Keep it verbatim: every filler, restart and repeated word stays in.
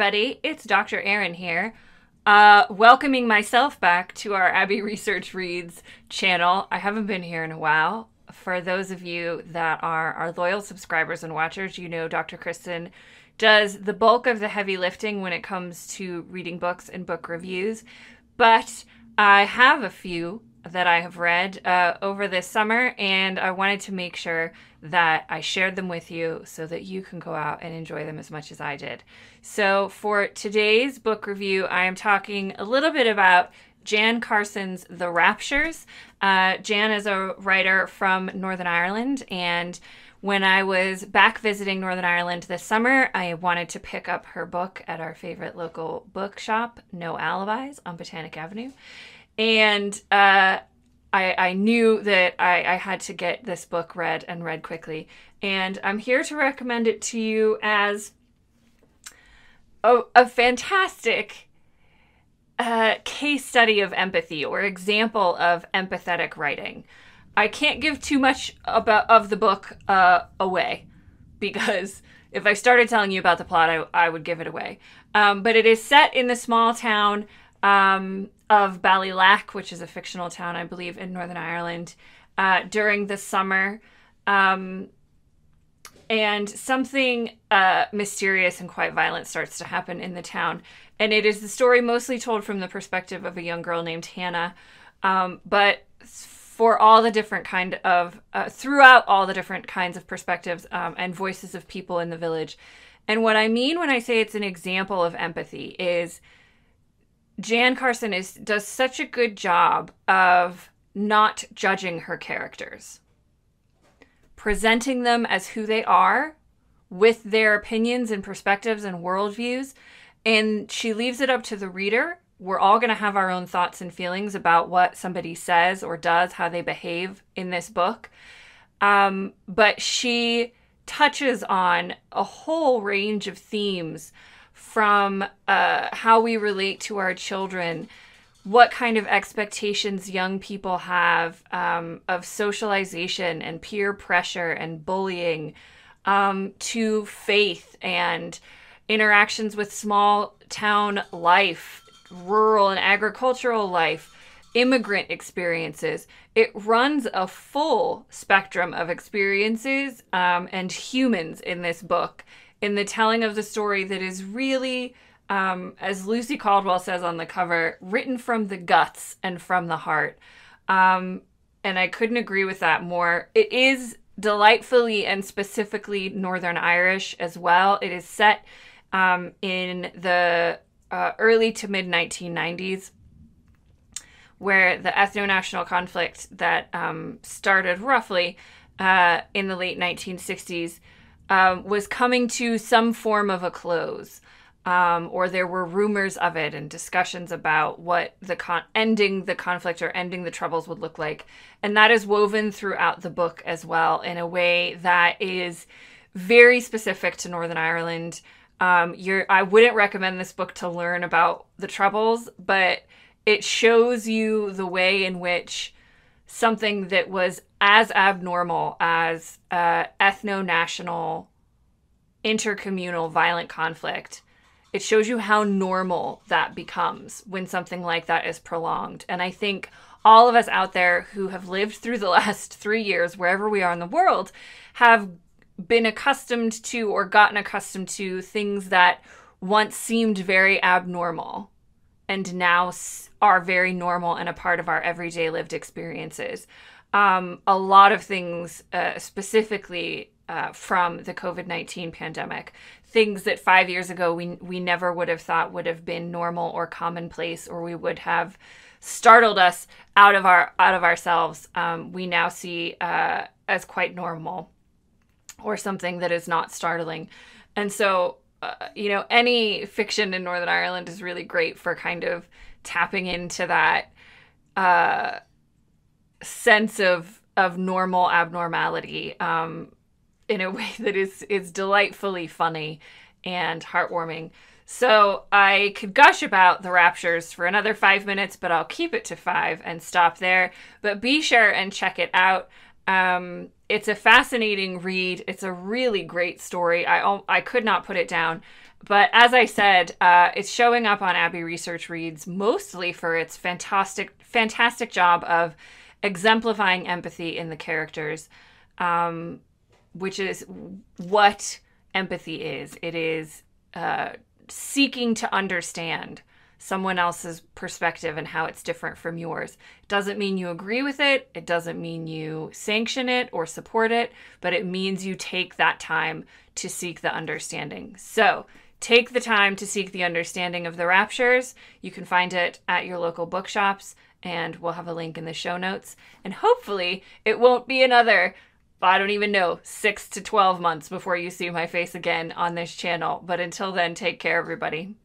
everybody. It's Doctor Erin here, uh, welcoming myself back to our Abbey Research Reads channel. I haven't been here in a while. For those of you that are our loyal subscribers and watchers, you know Doctor Kristen does the bulk of the heavy lifting when it comes to reading books and book reviews, but I have a few that I have read uh, over this summer, and I wanted to make sure that I shared them with you so that you can go out and enjoy them as much as I did. So for today's book review, I am talking a little bit about Jan Carson's The Raptures. Uh, Jan is a writer from Northern Ireland, and when I was back visiting Northern Ireland this summer, I wanted to pick up her book at our favorite local bookshop, No Alibis, on Botanic Avenue. And uh, I, I knew that I, I had to get this book read and read quickly. And I'm here to recommend it to you as a, a fantastic uh, case study of empathy, or example of empathetic writing. I can't give too much about of the book uh, away, because if I started telling you about the plot, I, I would give it away. Um, but it is set in the small town um, of Ballylac, which is a fictional town, I believe, in Northern Ireland, uh, during the summer. Um, and something uh, mysterious and quite violent starts to happen in the town. And it is the story mostly told from the perspective of a young girl named Hannah, um, but for all the different kind of, uh, throughout all the different kinds of perspectives um, and voices of people in the village. And what I mean when I say it's an example of empathy is Jan Carson is does such a good job of not judging her characters, presenting them as who they are with their opinions and perspectives and worldviews. And she leaves it up to the reader. We're all going to have our own thoughts and feelings about what somebody says or does, how they behave in this book. Um, but she touches on a whole range of themes, from uh, how we relate to our children, what kind of expectations young people have um, of socialization and peer pressure and bullying, um, to faith and interactions with small town life, rural and agricultural life, immigrant experiences. It runs a full spectrum of experiences um, and humans in this book, in the telling of the story that is really, um, as Lucy Caldwell says on the cover, written from the guts and from the heart. Um, and I couldn't agree with that more. It is delightfully and specifically Northern Irish as well. It is set um, in the Uh, early to mid nineteen nineties, where the ethno-national conflict that um, started roughly uh, in the late nineteen sixties um, was coming to some form of a close, um, or there were rumors of it and discussions about what the con ending the conflict or ending the troubles would look like. And that is woven throughout the book as well in a way that is very specific to Northern Ireland. Um, you're, I wouldn't recommend this book to learn about the Troubles, but it shows you the way in which something that was as abnormal as uh, ethno-national, intercommunal violent conflict, it shows you how normal that becomes when something like that is prolonged. And I think all of us out there who have lived through the last three years, wherever we are in the world, have been accustomed to or gotten accustomed to things that once seemed very abnormal and now are very normal and a part of our everyday lived experiences. Um, a lot of things, uh, specifically uh, from the COVID nineteen pandemic, things that five years ago we, we never would have thought would have been normal or commonplace, or we would have startled us out of our out of ourselves, um, we now see uh, as quite normal, or something that is not startling. And so, uh, you know, any fiction in Northern Ireland is really great for kind of tapping into that uh, sense of, of normal abnormality um, in a way that is, is delightfully funny and heartwarming. So I could gush about The Raptures for another five minutes, but I'll keep it to five and stop there. But be sure and check it out. Um, it's a fascinating read. It's a really great story. I, I could not put it down. But as I said, uh, it's showing up on Abbey Research Reads mostly for its fantastic, fantastic job of exemplifying empathy in the characters, um, which is what empathy is. It is uh, seeking to understand someone else's perspective and how it's different from yours. It doesn't mean you agree with it. It doesn't mean you sanction it or support it, but it means you take that time to seek the understanding. So take the time to seek the understanding of The Raptures. You can find it at your local bookshops, and we'll have a link in the show notes. And hopefully it won't be another, I don't even know, six to twelve months before you see my face again on this channel. But until then, take care, everybody.